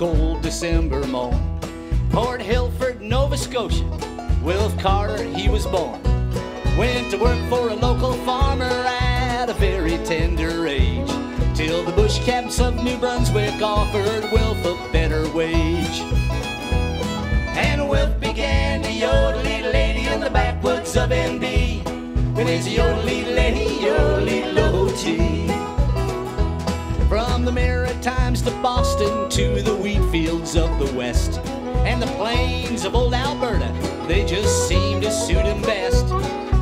cold December morn. Port Hilford, Nova Scotia, Wilf Carter, he was born. Went to work for a local farmer at a very tender age, till the bush camps of New Brunswick offered Wilf a better wage. And Wilf began to yodel-y lady in the backwoods of NB, with his yodel-y lady, yodel-y lo-tee. From the Maritimes to Boston, to the wheat fields of the West, and the plains of old Alberta, they just seemed to suit him best.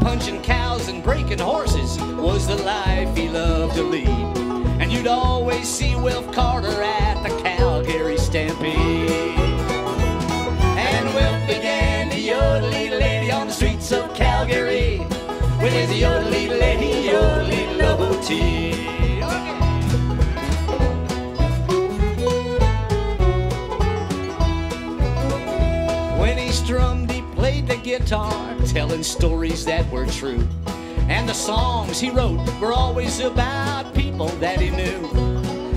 Punching cows and breaking horses was the life he loved to lead, and you'd always see Wilf Carter at the Calgary Stampede. And Wilf began to yodel-y lady on the streets of Calgary, with his yodel-y lady, yodel-y lo-tee. Drummed, he played the guitar, telling stories that were true, and the songs he wrote were always about people that he knew.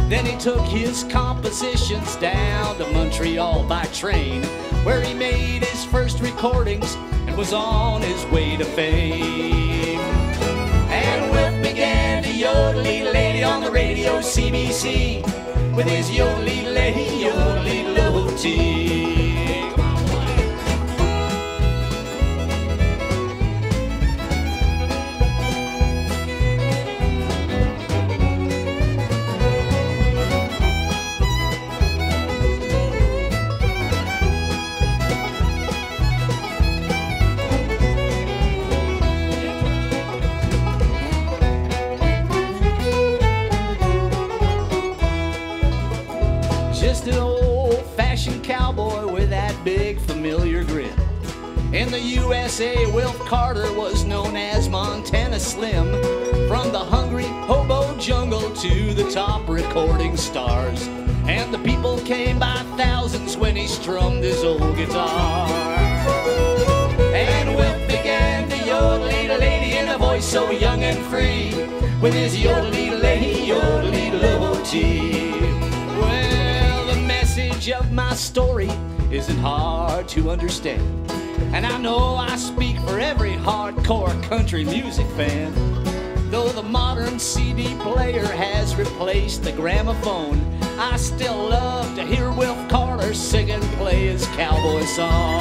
Then he took his compositions down to Montreal by train, where he made his first recordings and was on his way to fame. And Wilf began to yodel-y lady on the radio CBC, with his yodel-y lady, yodel-y lo-tee. Just an old-fashioned cowboy with that big familiar grin. In the USA, Wilf Carter was known as Montana Slim. From the hungry hobo jungle to the top recording stars, and the people came by thousands when he strummed his old guitar. And Wilf began to yodel-y lady in a voice so young and free, with his yodel-y lady, yodel-y lo-tee. The message of my story isn't hard to understand, and I know I speak for every hardcore country music fan. Though the modern CD player has replaced the gramophone, I still love to hear Wilf Carter sing and play his cowboy song.